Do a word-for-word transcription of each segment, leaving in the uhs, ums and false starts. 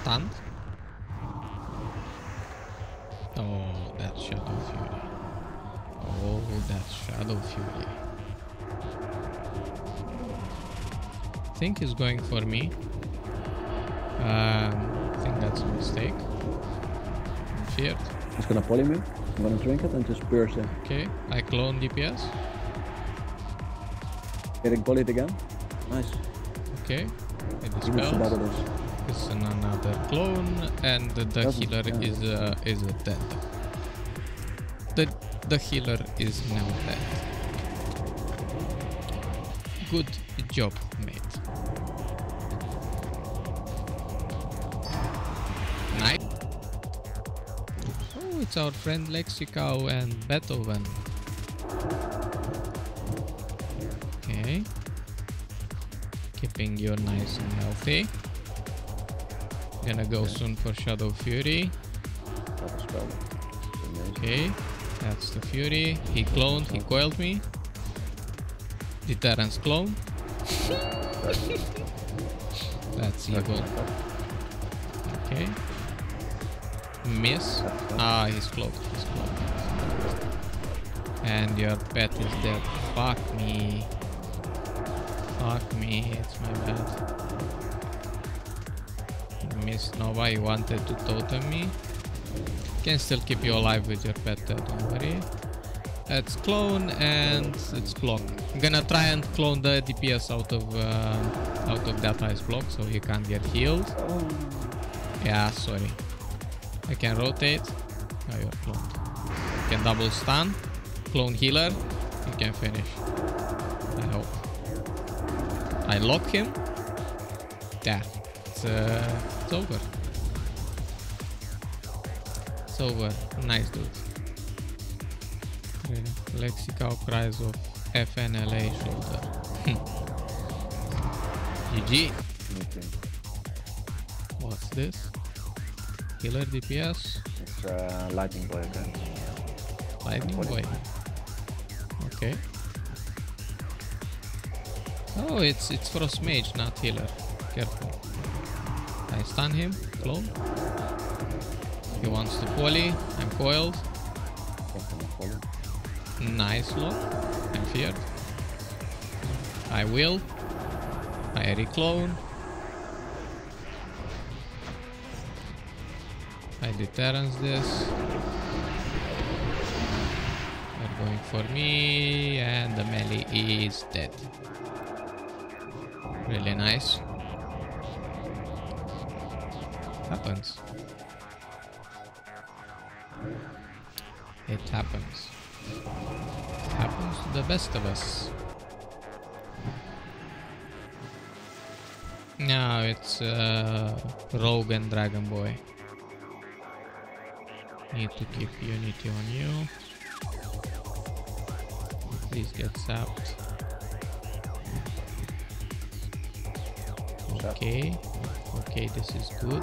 stunned? Oh, that Shadow Fury. Oh, that Shadow Fury. I think he's going for me. Um, I think that's a mistake. I'm feared. He's gonna poly me. I'm gonna drink it and just burst him. Okay, I clone D P S. Getting polyed again. Nice. Okay, it dispels. It's another clone, and the, the healer yeah. is uh, is dead. The the healer is now dead. Good job, mate. Nice. Oh, it's our friend Lexicow and Beethoven. Okay, keeping you nice and healthy. Gonna go okay. soon for Shadow Fury. Okay, that's the Fury. He cloned, he coiled me. Deterrence clone. That's evil. Okay. Miss. Ah, he's cloaked. He's cloaked. And your pet is dead. Fuck me. Fuck me. It's my bad. Miss Nova, you wanted to totem me. Can still keep you alive with your pet, don't worry. Let's clone and let's block. I'm gonna try and clone the D P S out of uh, out of that ice block so he can't get healed. Yeah, sorry. I can rotate. Oh, you're cloned. You can double stun. Clone healer. You can finish. I hope. I lock him. Death. Yeah. Uh, it's over. It's over. Nice dude. Yeah. Lexicow cries of F N L A shoulder. G G. Okay. What's this? Healer D P S? It's uh, Lightning Boy again. Lightning Boy. Okay. Oh, it's it's Frost Mage, not healer. Careful. I stun him, clone. He wants to poly, I'm coiled. Nice lock, I'm feared. I will. I reclone. I deterrence this. They're going for me, and the melee is dead. Really nice. Happens. It happens. It happens to the best of us. Now it's uh, Rogue and Dragon Boy. Need to keep unity on you. Please get sapped. Okay. Okay, this is good.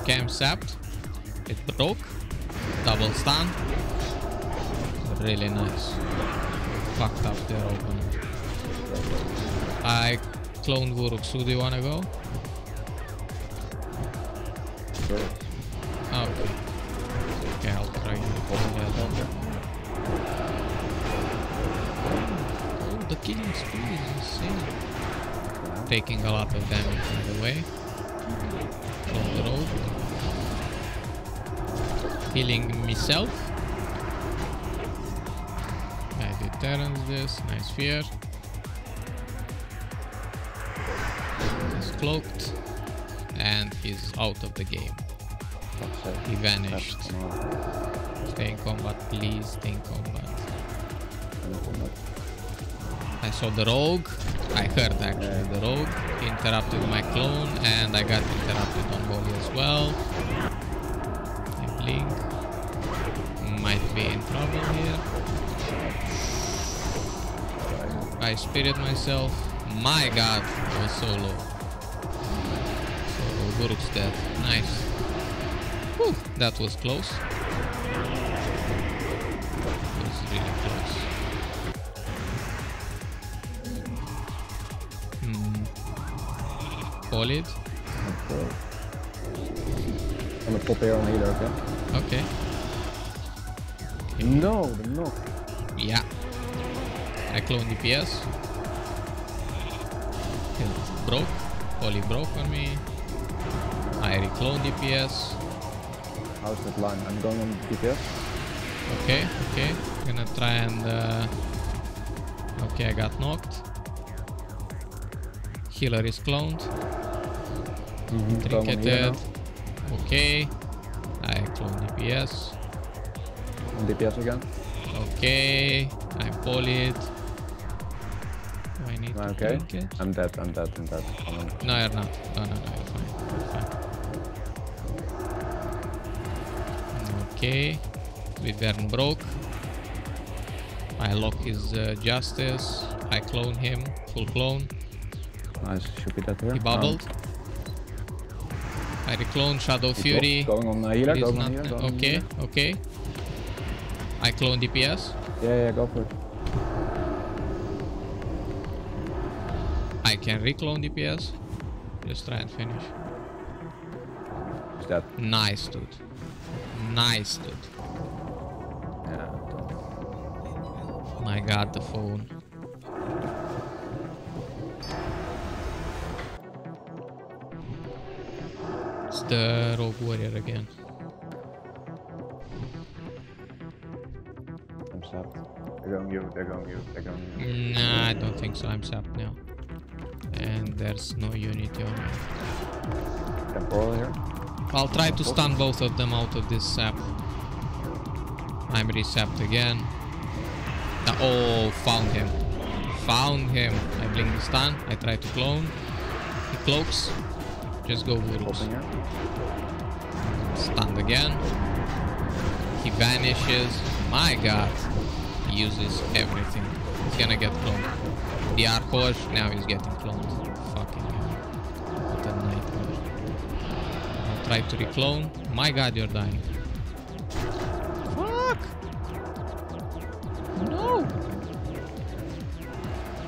Okay, I'm sapped. It broke. Double stun. Really nice. Fucked up their open. I cloned Wuruksu. Do you wanna go? Sure. Okay. Okay, I'll try to clone that. Oh, the killing speed is insane. Taking a lot of damage, by the way. Clone the road. Healing myself. I deterrence this. Nice fear. He's cloaked. And he's out of the game. He vanished. Stay in combat, please. Stay in combat. I saw the rogue. I heard actually the rogue interrupted my clone, and I got interrupted on volley as well. I blink. Might be in trouble here. I spirit myself. My god, it was so low. So low. Guruk's dead. Nice. Whew, that was close. It was really close. Solid. Okay. I'm gonna pop air on here, okay? Okay. Okay. No, the knock. Yeah. I clone D P S. It broke. Oli broke on me. I reclone D P S. How's that line? I'm going on D P S. Okay, okay. I'm gonna try and. Uh... Okay, I got knocked. Healer is cloned. Mm-hmm. Trinketed. Okay. I clone D P S. On D P S again. Okay. I polyed. Do I need okay. to trinket? I'm dead, I'm dead, I'm dead. No, you're not. No, no, no, you're fine. You're fine. Okay. Wyvern broke. I lock his uh, justice. I clone him. Full clone. Nice. Should be that here. He bubbled. No. I reclone Shadow he Fury. Going on healer, going on healer, going okay, on okay. I clone D P S. Yeah, yeah, go for it. I can reclone D P S. Just try and finish. He's dead. Nice, dude. Nice, dude. Yeah. My god, the phone. It's the Rogue Warrior again. I'm sapped. They're going you, they're going you, they're going you. Nah, I don't think so. I'm sapped now. And there's no unity on me. Temporal here? I'll try to stun both of them out of this sap. I'm re-sapped again. Oh, found him. Found him. I blink the stun. I try to clone. He cloaks. Just go Wurlux. Stunned again. He vanishes. My god. He uses everything. He's gonna get cloned. The Archon, now he's getting cloned. Fucking hell. What a nightmare. I'll try to reclone. My god, you're dying. No!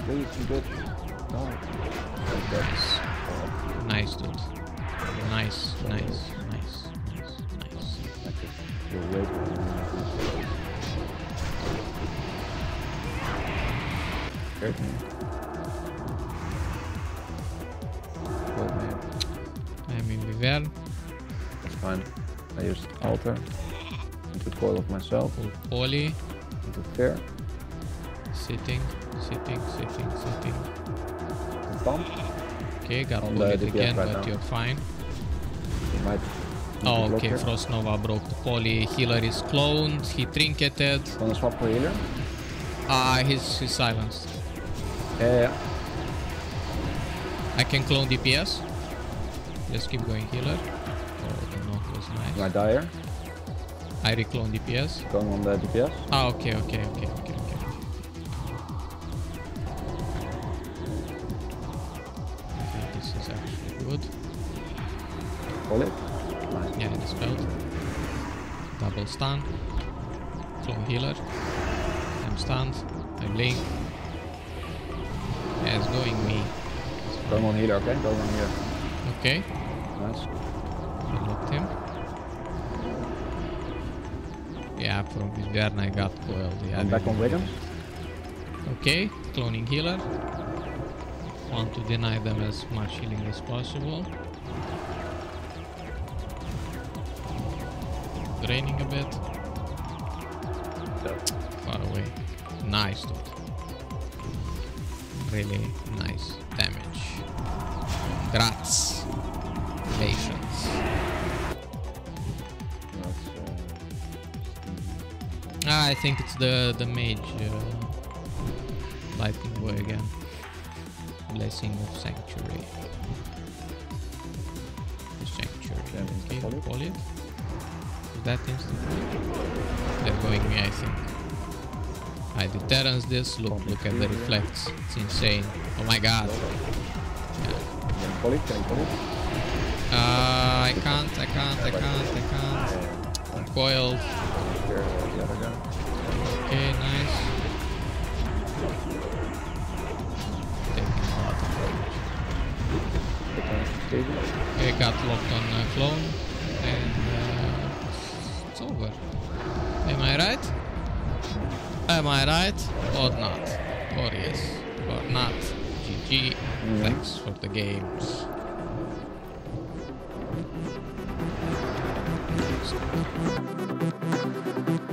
Please, you good. No. Nice. Nice, dude. Nice, nice, nice, nice, nice. Hurt me. I'm in Vivel. That's fine. I used Alter. I took coil of myself. Poly. Fair. Sitting, sitting, sitting, sitting. Bump. Okay, got to block it again, right but now. You're fine. You might oh, okay, Frost Nova broke the poly. Healer is cloned, he trinketed. Wanna swap for healer? Ah, uh, he's, he's silenced. Yeah, yeah. I can clone D P S. Just keep going, healer. Oh, the knock was nice. My dire. I reclone D P S. Going on the D P S. Ah, okay, okay, okay, okay, okay. Okay, this is actually good. Call it. Nice. Yeah, dispelled. Double stun. Clone healer. I'm stunned. I blink. Yeah, it's going me. Going on healer, okay? Going on here. Okay. Nice. I locked him. Yeah, from Viverna I got coiled. Yeah, I'm back on Wiggum. Okay, cloning healer. Want to deny them as much healing as possible. Draining a bit. Far away. Nice, dude. Really nice damage. Congrats. Patience. Ah, I think it's the, the mage uh, lightning boy again. Blessing of Sanctuary. The Sanctuary. Okay, poly. Is that instant? They're going me, I think. I deterrence this. Look, look at the reflects. It's insane. Oh my god. Yeah. Poly, can you poly? Uh, I can't, I can't, I can't, I can't. I'm coiled. Okay, nice. Taking a lot of damage. Okay, got locked on uh, clone and over. Am I right? Am I right? Or not? Or yes? Or not? G G. Thanks for the games. Thank you.